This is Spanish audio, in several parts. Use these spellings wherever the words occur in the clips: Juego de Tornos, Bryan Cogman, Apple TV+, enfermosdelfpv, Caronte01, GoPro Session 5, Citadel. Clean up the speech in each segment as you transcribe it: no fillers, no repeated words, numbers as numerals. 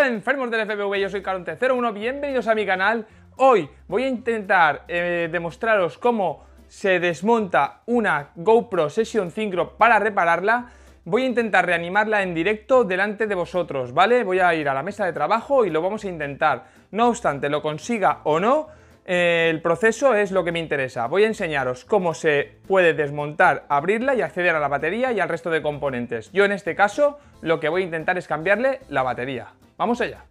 Enfermos del FPV, yo soy Caronte01, bienvenidos a mi canal. Hoy voy a intentar demostraros cómo se desmonta una GoPro Session 5 para repararla. Voy a intentar reanimarla en directo delante de vosotros, ¿vale? Voy a ir a la mesa de trabajo y lo vamos a intentar. No obstante, lo consiga o no, el proceso es lo que me interesa. Voy a enseñaros cómo se puede desmontar, abrirla y acceder a la batería y al resto de componentes. Yo en este caso lo que voy a intentar es cambiarle la batería. ¡Vamos allá!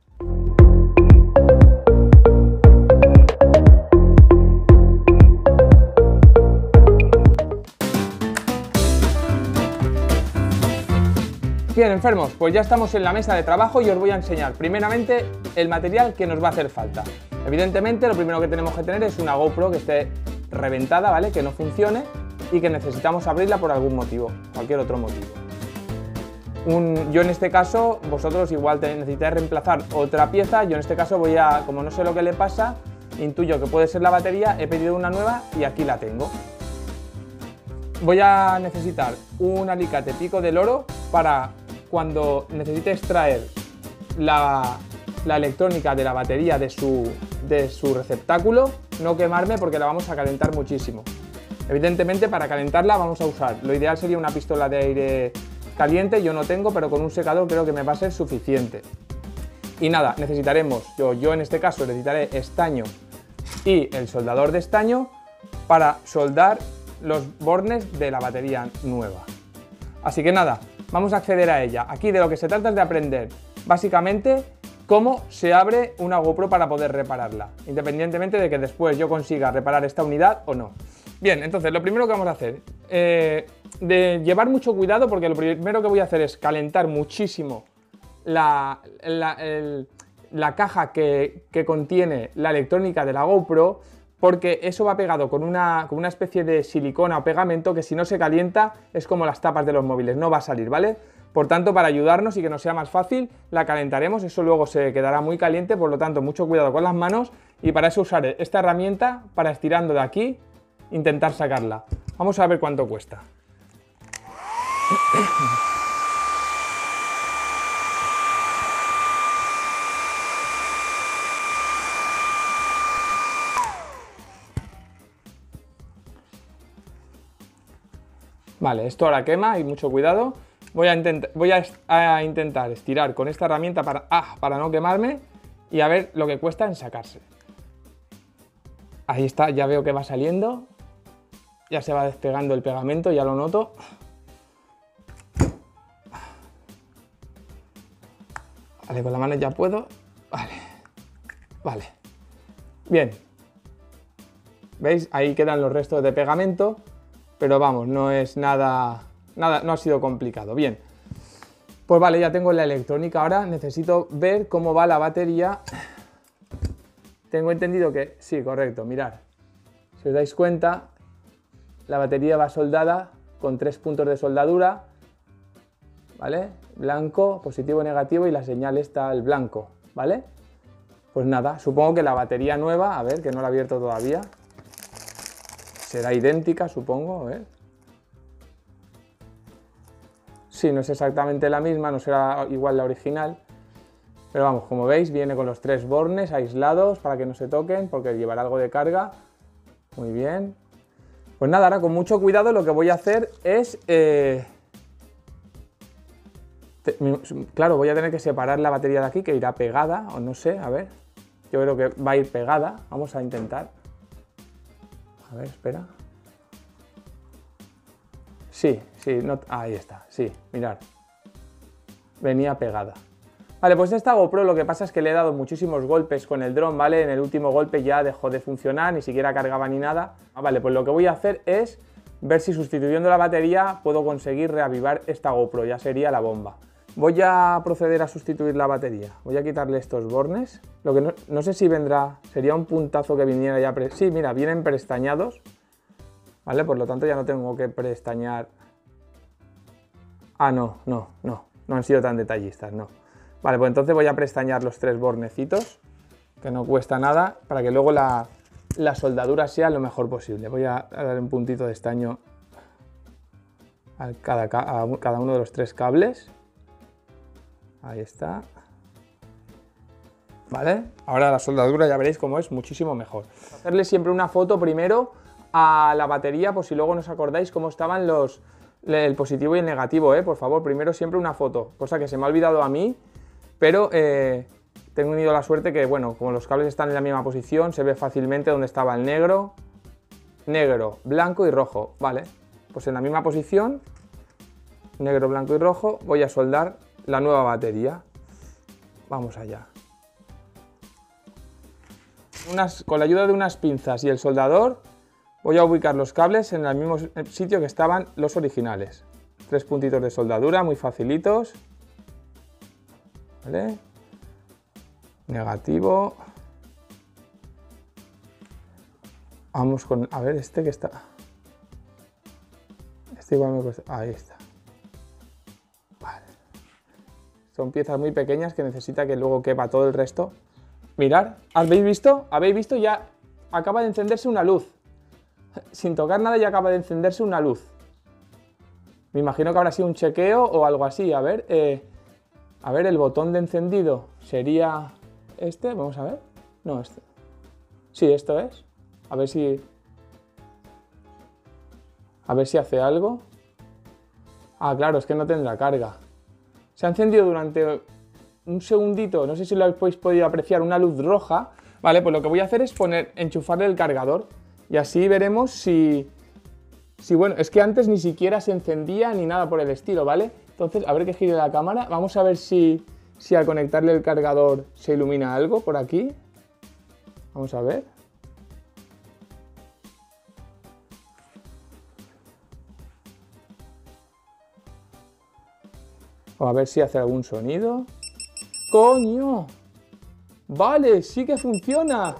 Bien, enfermos, pues ya estamos en la mesa de trabajo y os voy a enseñar primeramente el material que nos va a hacer falta. Evidentemente, lo primero que tenemos que tener es una GoPro que esté reventada, ¿vale? Que no funcione y que necesitamos abrirla por algún motivo, cualquier otro motivo. Yo en este caso, vosotros igual necesitáis reemplazar otra pieza. Yo en este caso voy a, como no sé lo que le pasa, intuyo que puede ser la batería, he pedido una nueva y aquí la tengo. Voy a necesitar un alicate pico de loro para cuando necesite extraer la electrónica de la batería de su receptáculo, no quemarme porque la vamos a calentar muchísimo. Evidentemente, para calentarla vamos a usar, lo ideal sería una pistola de aire caliente, yo no tengo, pero con un secador creo que me va a ser suficiente. Y nada, necesitaremos, yo en este caso necesitaré estaño y el soldador de estaño para soldar los bornes de la batería nueva. Así que nada, vamos a acceder a ella. Aquí de lo que se trata es de aprender, básicamente, cómo se abre una GoPro para poder repararla, independientemente de que después yo consiga reparar esta unidad o no. Bien, entonces lo primero que vamos a hacer, de llevar mucho cuidado, porque lo primero que voy a hacer es calentar muchísimo la caja que contiene la electrónica de la GoPro, porque eso va pegado con una especie de silicona o pegamento que si no se calienta es como las tapas de los móviles, no va a salir, ¿vale? Por tanto, para ayudarnos y que nos sea más fácil, la calentaremos, eso luego se quedará muy caliente, por lo tanto, mucho cuidado con las manos, y para eso usaré esta herramienta para, estirando de aquí, intentar sacarla. Vamos a ver cuánto cuesta. Vale, esto ahora quema y mucho cuidado. Voy a intentar estirar con esta herramienta para no quemarme y a ver lo que cuesta en sacarse. Ahí está, ya veo que va saliendo. Ya se va despegando el pegamento, ya lo noto. Vale, con la mano ya puedo. Vale, vale. Bien. ¿Veis? Ahí quedan los restos de pegamento. Pero vamos, no es nada, no ha sido complicado. Bien. Pues vale, ya tengo la electrónica. Ahora necesito ver cómo va la batería. Tengo entendido que... Sí, correcto, mirad. Si os dais cuenta, la batería va soldada con 3 puntos de soldadura, ¿vale? Blanco, positivo, negativo y la señal está el blanco, ¿vale? Pues nada, supongo que la batería nueva, a ver, que no la he abierto todavía, será idéntica, supongo, a ver. Sí, no es exactamente la misma, no será igual la original, pero vamos, como veis, viene con los 3 bornes aislados para que no se toquen, porque llevará algo de carga. Muy bien. Pues nada, ahora con mucho cuidado lo que voy a hacer es... claro, voy a tener que separar la batería de aquí, que irá pegada, o no sé, a ver. Yo creo que va a ir pegada, vamos a intentar. A ver, espera. Sí, no... ahí está, sí, mirad. Venía pegada. Vale, pues esta GoPro lo que pasa es que le he dado muchísimos golpes con el dron, ¿vale? En el último golpe ya dejó de funcionar, ni siquiera cargaba ni nada. Vale, pues lo que voy a hacer es ver si sustituyendo la batería puedo conseguir reavivar esta GoPro, ya sería la bomba. Voy a proceder a sustituir la batería. Voy a quitarle estos bornes. Lo que no sé si vendrá, sería un puntazo que viniera ya... Sí, mira, vienen preestañados, ¿vale? Por lo tanto ya no tengo que preestañar... Ah, no han sido tan detallistas, no. Vale, pues entonces voy a preestañar los 3 bornecitos, que no cuesta nada, para que luego la soldadura sea lo mejor posible. Voy a dar un puntito de estaño a cada uno de los 3 cables. Ahí está. ¿vale? Ahora la soldadura ya veréis cómo es muchísimo mejor. Hacerle siempre una foto primero a la batería, por si luego no os acordáis cómo estaban los, el positivo y el negativo, ¿eh? Por favor, primero siempre una foto, cosa que se me ha olvidado a mí, pero tengo tenido la suerte que, bueno, como los cables están en la misma posición, se ve fácilmente dónde estaba el negro, blanco y rojo, ¿vale? Pues en la misma posición, negro, blanco y rojo, voy a soldar la nueva batería. Vamos allá. Con la ayuda de unas pinzas y el soldador voy a ubicar los cables en el mismo sitio que estaban los originales. 3 puntitos de soldadura muy facilitos, ¿vale? Negativo. Vamos con... a ver, este que está... este igual me cuesta... ahí está. Vale. Son piezas muy pequeñas que necesita que luego quepa todo el resto. Mirad, ¿habéis visto? ¿Habéis visto? Ya acaba de encenderse una luz. Sin tocar nada ya acaba de encenderse una luz. Me imagino que habrá sido un chequeo o algo así. A ver, el botón de encendido sería este. Vamos a ver. No, este. Sí, esto es. A ver si... a ver si hace algo. Ah, claro, es que no tendrá carga. Se ha encendido durante... un segundito, no sé si lo habéis podido apreciar, una luz roja, ¿vale? Pues lo que voy a hacer es poner, enchufarle el cargador y así veremos si... bueno, es que antes ni siquiera se encendía ni nada por el estilo, ¿vale? Entonces, a ver que gire la cámara, vamos a ver si, al conectarle el cargador se ilumina algo por aquí. Vamos a ver. O a ver si hace algún sonido... ¡Coño! Vale, sí que funciona.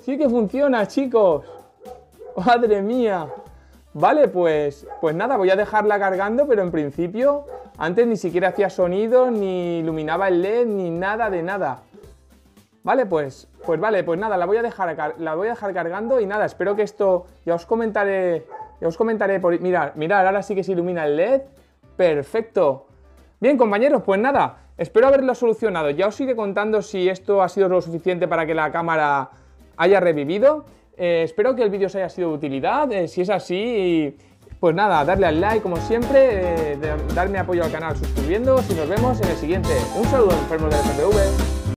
Sí que funciona, chicos. ¡Madre mía! Vale, pues, nada, voy a dejarla cargando, pero en principio antes ni siquiera hacía sonido, ni iluminaba el LED, ni nada de nada. Vale, pues, nada, la voy a dejar, cargando y nada, espero que esto... ya os comentaré, por... mirad, ahora sí que se ilumina el LED. ¡Perfecto! Bien, compañeros, pues nada, espero haberlo solucionado. Ya os iré contando si esto ha sido lo suficiente para que la cámara haya revivido. Espero que el vídeo os haya sido de utilidad. Si es así, pues nada, darle al like como siempre, darme apoyo al canal suscribiendo y nos vemos en el siguiente. Un saludo, enfermos del FPV.